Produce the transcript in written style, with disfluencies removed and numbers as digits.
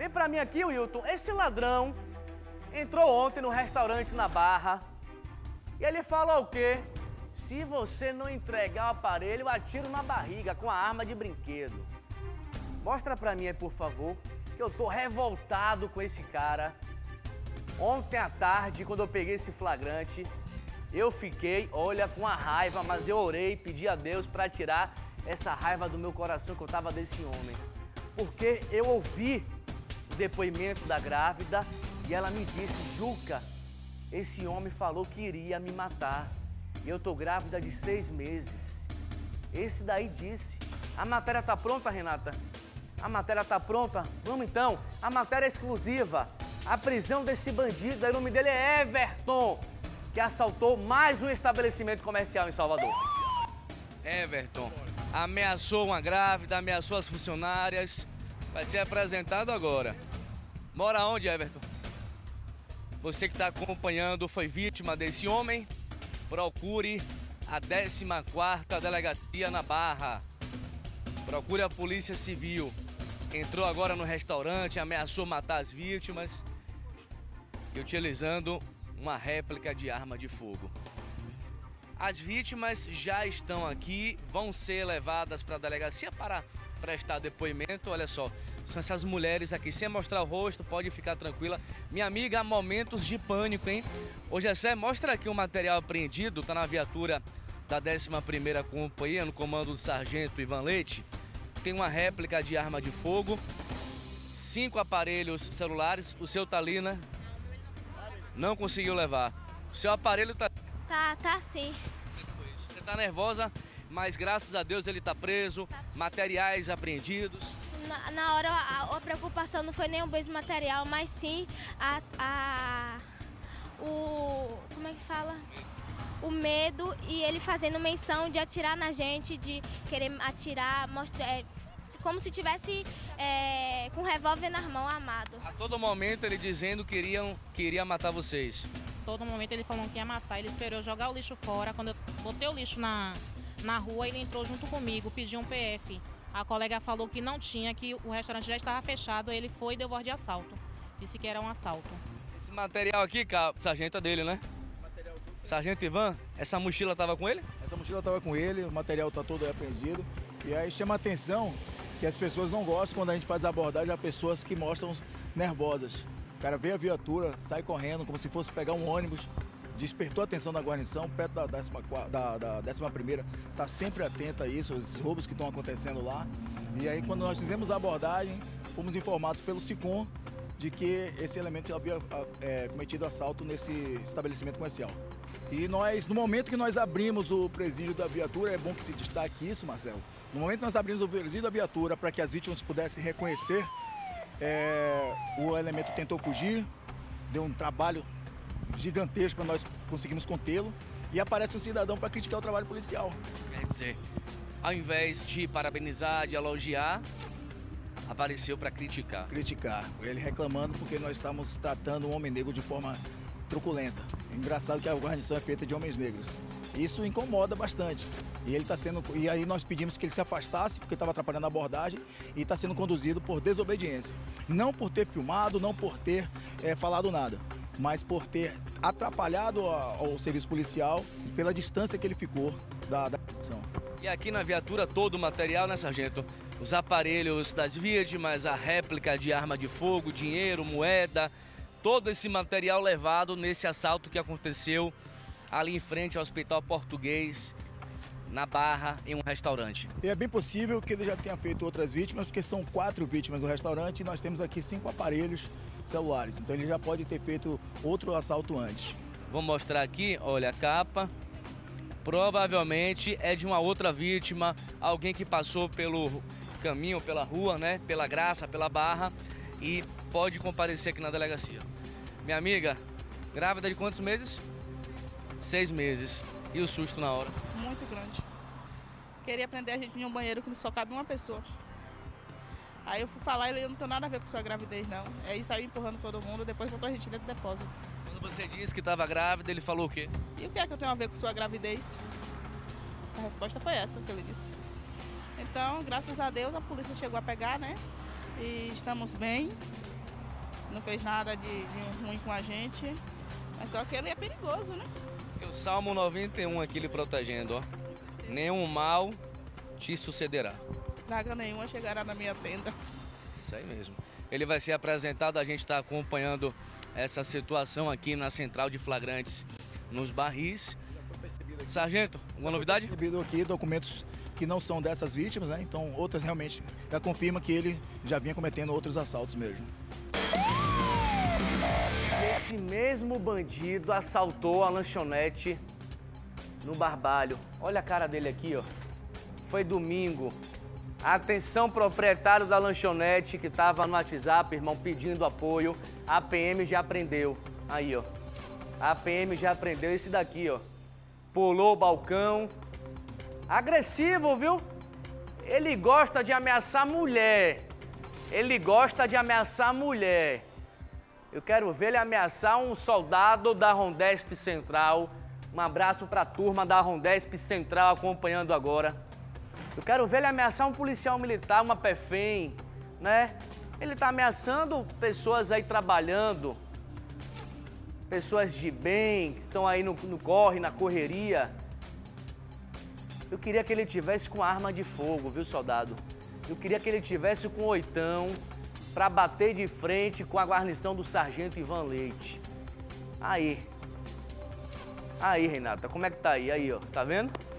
Vem pra mim aqui, Wilton. Esse ladrão entrou ontem no restaurante na Barra e ele falou o quê? Se você não entregar o aparelho, eu atiro na barriga com a arma de brinquedo. Mostra pra mim aí, por favor, que eu tô revoltado com esse cara. Ontem à tarde, quando eu peguei esse flagrante, eu fiquei, olha, com a raiva, mas eu orei, pedi a Deus pra tirar essa raiva do meu coração que eu tava desse homem. Porque eu ouvi o depoimento da grávida e ela me disse, Juca, esse homem falou que iria me matar. E eu tô grávida de 6 meses. Esse daí disse. A matéria tá pronta, Renata? A matéria tá pronta? Vamos então. A matéria é exclusiva. A prisão desse bandido, o nome dele é Everton, que assaltou mais um estabelecimento comercial em Salvador. Everton ameaçou uma grávida, ameaçou as funcionárias. Vai ser apresentado agora. Mora onde, Everton? Você que tá acompanhando foi vítima desse homem? Procure a 14ª Delegacia na Barra. Procure a Polícia Civil. Entrou agora no restaurante, ameaçou matar as vítimas e utilizando uma réplica de arma de fogo. As vítimas já estão aqui, vão ser levadas para a delegacia para prestar depoimento. Olha só, são essas mulheres aqui, sem mostrar o rosto, pode ficar tranquila. Minha amiga, há momentos de pânico, hein? Ô, Jessé, mostra aqui o material apreendido, tá na viatura da 11ª Companhia, no comando do sargento Ivan Leite. Tem uma réplica de arma de fogo, 5 aparelhos celulares. O seu tá ali, né? Não conseguiu levar. O seu aparelho tá... Tá sim. Você tá nervosa, mas graças a Deus ele tá preso, materiais apreendidos. Na hora a preocupação não foi nem o peso material, mas sim como é que fala? O medo e ele fazendo menção de atirar na gente, de querer atirar, como se tivesse com um revólver na mão armado. A todo momento ele dizendo que iria matar vocês. Todo momento ele falou que ia matar, ele esperou jogar o lixo fora. Quando eu botei o lixo na rua, ele entrou junto comigo, pediu um PF. A colega falou que não tinha, que o restaurante já estava fechado, ele foi e deu voz de assalto. Disse que era um assalto. Esse material aqui, cara, sargento é dele, né? Sargento Ivan, essa mochila estava com ele? Essa mochila estava com ele, o material está todo apreendido. E aí chama a atenção que as pessoas não gostam quando a gente faz a abordagem a pessoas que mostram nervosas. O cara vê a viatura, sai correndo como se fosse pegar um ônibus, despertou a atenção da guarnição, perto da 11ª, está sempre atenta a isso, os roubos que estão acontecendo lá. E aí quando nós fizemos a abordagem, fomos informados pelo SICOM de que esse elemento havia cometido assalto nesse estabelecimento comercial. E nós, no momento que nós abrimos o presídio da viatura, é bom que se destaque isso, Marcelo, no momento que nós abrimos o presídio da viatura para que as vítimas pudessem reconhecer, o elemento tentou fugir, deu um trabalho gigantesco para nós conseguirmos contê-lo e aparece um cidadão para criticar o trabalho policial. Quer dizer, ao invés de parabenizar, de elogiar, apareceu para criticar. Criticar. Ele reclamando porque nós estamos tratando um homem negro de forma truculenta. Engraçado que a guarnição é feita de homens negros. Isso incomoda bastante. E ele tá sendo, e aí nós pedimos que ele se afastasse, porque estava atrapalhando a abordagem, e está sendo conduzido por desobediência. Não por ter filmado, não por ter falado nada, mas por ter atrapalhado ao serviço policial pela distância que ele ficou da ação. E aqui na viatura todo o material, né, sargento? Os aparelhos das vítimas, a réplica de arma de fogo, dinheiro, moeda, todo esse material levado nesse assalto que aconteceu ali em frente ao Hospital Português, na Barra, em um restaurante. E é bem possível que ele já tenha feito outras vítimas, porque são 4 vítimas no restaurante e nós temos aqui 5 aparelhos celulares. Então ele já pode ter feito outro assalto antes. Vou mostrar aqui, olha a capa. Provavelmente é de uma outra vítima, alguém que passou pelo caminho, pela rua, né? Pela Graça, pela Barra e pode comparecer aqui na delegacia. Minha amiga, grávida de quantos meses? 6 meses. E o susto na hora? Muito grande. Queria prender a gente em um banheiro que só cabe uma pessoa. Aí eu fui falar, ele não tem nada a ver com sua gravidez, não. Aí saiu empurrando todo mundo, depois botou a gente dentro do depósito. Quando você disse que estava grávida, ele falou o quê? E o que é que eu tenho a ver com sua gravidez? A resposta foi essa que ele disse. Então, graças a Deus, a polícia chegou a pegar, né? E estamos bem. não fez nada de ruim com a gente, mas só que ele é perigoso, né? E o Salmo 91 aqui lhe protegendo, ó. Nenhum mal te sucederá. Praga nenhuma chegará na minha tenda. Isso aí mesmo. Ele vai ser apresentado, a gente está acompanhando essa situação aqui na Central de Flagrantes, nos Barris. Sargento, alguma novidade? Recebido aqui documentos que não são dessas vítimas, né? Então outras realmente já confirma que ele já vinha cometendo outros assaltos mesmo. Esse mesmo bandido assaltou a lanchonete no Barbalho. Olha a cara dele aqui, ó. Foi domingo. Atenção, proprietário da lanchonete que estava no WhatsApp, irmão, pedindo apoio. A PM já prendeu. Aí, ó. A PM já prendeu esse daqui, ó. Pulou o balcão. Agressivo, viu? Ele gosta de ameaçar mulher. Ele gosta de ameaçar mulher. Eu quero ver ele ameaçar um soldado da Rondesp Central. Um abraço para a turma da Rondesp Central acompanhando agora. Eu quero ver ele ameaçar um policial militar, uma PEFEM, né? Ele tá ameaçando pessoas aí trabalhando, pessoas de bem, que estão aí na correria. Eu queria que ele tivesse com arma de fogo, viu, soldado? Eu queria que ele tivesse com oitão para bater de frente com a guarnição do sargento Ivan Leite. Aí, Renata, como é que tá aí? Aí, ó, tá vendo?